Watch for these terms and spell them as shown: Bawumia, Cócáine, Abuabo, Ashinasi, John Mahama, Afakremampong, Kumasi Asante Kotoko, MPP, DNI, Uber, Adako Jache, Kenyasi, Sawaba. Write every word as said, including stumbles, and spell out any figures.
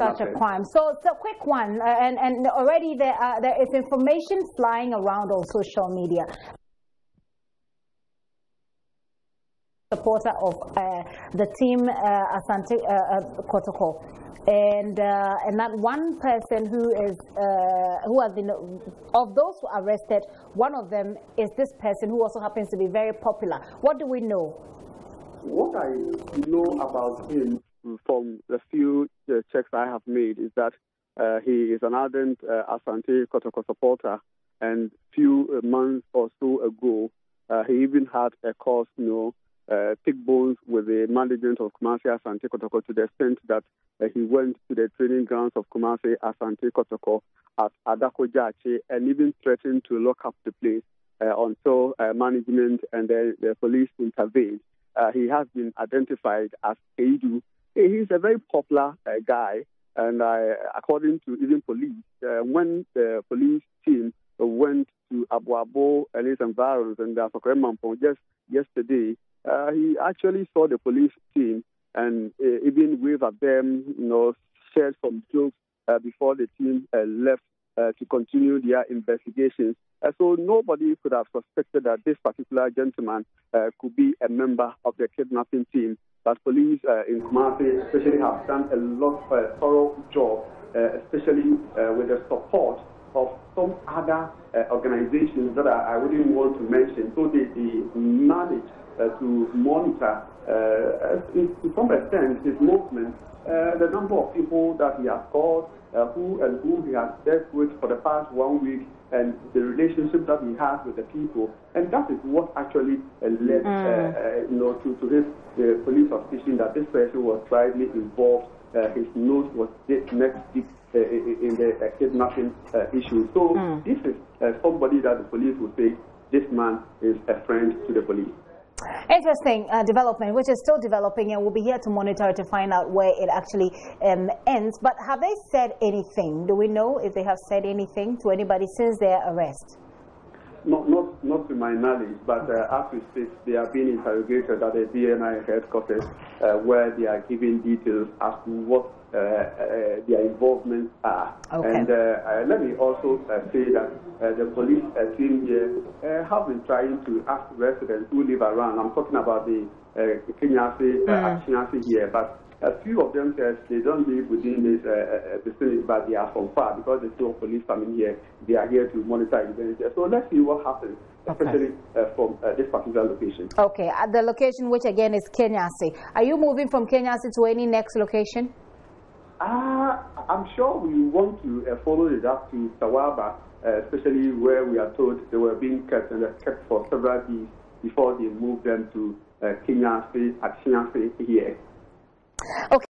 such a crime. So it's a quick one, uh, and, and already there, uh, there is information flying around on social media. Supporter of uh, the team uh, Asante uh, Kotoko, and uh, and that one person who is uh, who has been of those who are arrested, one of them is this person who also happens to be very popular. What do we know? What I know about him from the few uh, checks I have made is that uh, he is an ardent uh, Asante Kotoko supporter, and few months or so ago, uh, he even had a cause, you know. Uh, thick bones with the management of Kumasi Asante Kotoko, to the extent that uh, he went to the training grounds of Kumasi Asante Kotoko at Adako Jache and even threatened to lock up the place uh, until uh, management and the, the police intervened. Uh, he has been identified as Edu. He's a very popular uh, guy, and uh, according to even police, uh, when the police team went to Abuabo and his environs and the Afakremampong just yesterday, Uh, he actually saw the police team and uh, even waved at them, you know, shared some jokes uh, before the team uh, left uh, to continue their investigations. Uh, so nobody could have suspected that this particular gentleman uh, could be a member of the kidnapping team. But police uh, in Kumasi especially have done a lot of a thorough job, uh, especially uh, with the support of some other uh, organizations that I, I wouldn't want to mention. So they, they manage uh, to monitor, uh, in, to some extent, his movement, uh, the number of people that he has called, uh, who and who he has dealt with for the past one week, and the relationship that he has with the people. And that is what actually uh, led mm. uh, uh, you know, to, to his uh, police suspicion that this person was directly involved. Uh, his nose was next deep uh, in the uh, kidnapping uh, issue. So mm. this is uh, somebody that the police would say, this man is a friend to the police. Interesting uh, development, which is still developing, and we'll be here to monitor to find out where it actually um, ends. But have they said anything? Do we know if they have said anything to anybody since their arrest? Not, not, not to my knowledge, but uh, as we speak, they are being interrogated at the D N I headquarters, uh, where they are giving details as to what uh, uh, their involvements are. Okay. And uh, uh, let me also uh, say that uh, the police uh, team here uh, have been trying to ask residents who live around. I'm talking about the uh, Kenyasi, uh, Ashinasi here, but a few of them says they don't live within this uh, vicinity, but they are from far, because the two police coming here, they are here to monitor events. So let's see what happens, okay, especially uh, from uh, this particular location. Okay, at the location, which again is Kenyasi. Are you moving from Kenyasi to any next location? Uh, I'm sure we want to uh, follow it up to Sawaba, uh, especially where we are told they were being kept, and kept for several days before they moved them to uh, Kenyasi, Ashinasi here. Okay.